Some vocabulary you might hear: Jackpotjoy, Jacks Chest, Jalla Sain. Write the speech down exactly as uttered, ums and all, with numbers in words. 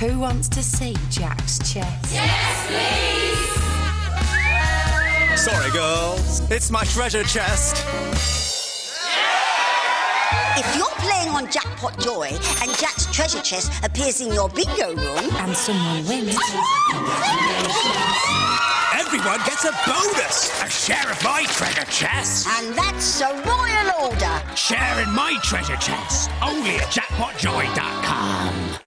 Who wants to see Jack's chest? Yes, please! Sorry, girls. It's my treasure chest. If you're playing on Jackpotjoy and Jack's treasure chest appears in your bingo room... and someone wins... everyone gets a bonus! A share of my treasure chest! And that's a royal order! Share in my treasure chest! Only at Jackpotjoy dot com.